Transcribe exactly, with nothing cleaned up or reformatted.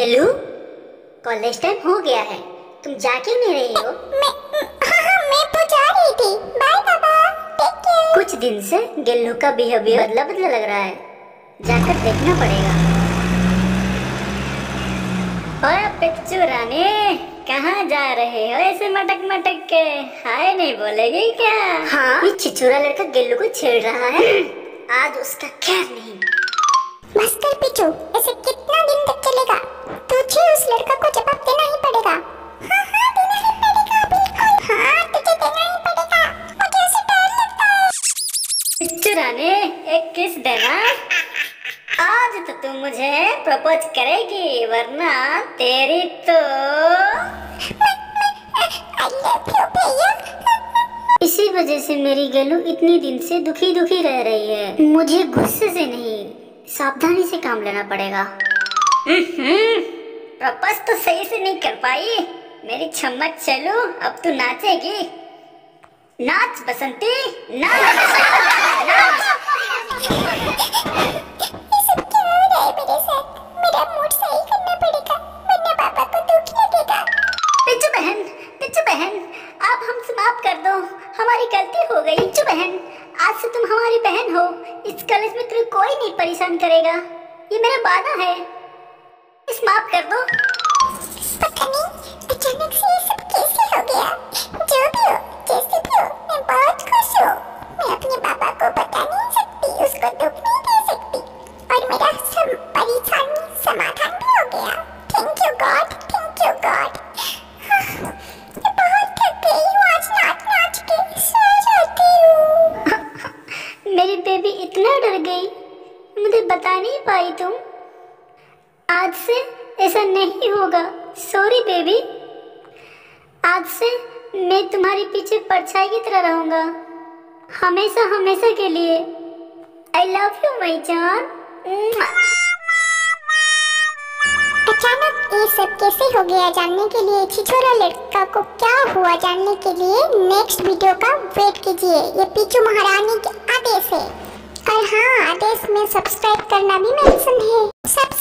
Hello, college time हो गया है, तुम जा क्यों नहीं रही हो? मैं हाँ, मैं तो जा रही थी। बाय बाबा, टेक केयर। कुछ दिन से गिल्लू का बिहेवियर बदला बदला लग रहा है, जाकर देखना पड़ेगा। ओए पिक्चू रानी, कहाँ जा रहे हो ऐसे मटक मटक के? हाय नहीं बोलेगी क्या? हाँ, ये छिछुरा लड़का गिल्लू को छेड़ रहा है, आज उसका खैर नहीं। मास्टर पिचू, ऐसे कितना दिन तक चलेगा? तुझे उस लड़का को जवाब देना ही पड़ेगा। हाँ हाँ देना ही पड़ेगा, बिल्कुल। हाँ तुझे देना ही पड़ेगा, मुझे उसे डर लगता है। पिचू रानी, एक किस देना। आज तो तुम मुझे प्रपोज करेगी, वरना तेरी तो मैं, मैं, I love you, भैया। इसी वजह से मेरी गलू इतने दिन से दुखी दुखी रह रही है। मुझे गुस्से से नहीं, सावधानी से काम लेना पड़ेगा। प्रपोज तो सही से नहीं कर पाई मेरी छम्मच, चलो अब तू नाचेगी। नाच बसंती, नाच। ये सब क्या हो रहा है मेरे साथ? मेरा मूड सही करना पड़ेगा, वरना पापा को दुख लगेगा। पिचू बहन, पिचू बहन, आप हमसे माफ कर दो, हमारी गलती हो गई। पिचू बहन, आज से तुम हमारी बहन हो, इस कॉलेज में तुम्हें कोई नहीं परेशान करेगा, ये मेरा वादा है, इस माफ कर दो। पता नहीं अचानक से ये सब कैसे हो गया। जो भी हो, जैसे भी हो, मैं बहुत खुश हूँ। मैं अपने पापा को बता नहीं सकती, उसको दुख नहीं दे सकती, और मेरा सब परेशानी समाधान भी हो गया। Thank you God, thank you God. मैं बहुत थक गई हूँ आज नाच नाच के, सो जाती हूँ। मेरी बेबी इतना डर गई, मुझे बता नहीं पाई तुम। आज से ऐसा नहीं होगा, सॉरी बेबी। आज से मैं तुम्हारे पीछे परछाई की तरह रहूंगा, हमेशा हमेशा के लिए। आई लव यू माई जान। अचानक ये सब कैसे हो गया जानने के लिए, छिछोरा लड़का को क्या हुआ जानने के लिए नेक्स्ट वीडियो का वेट कीजिए। ये पीचू महारानी के आदेश है, और हाँ आदेश में सब्सक्राइब करना भी मेंशन है।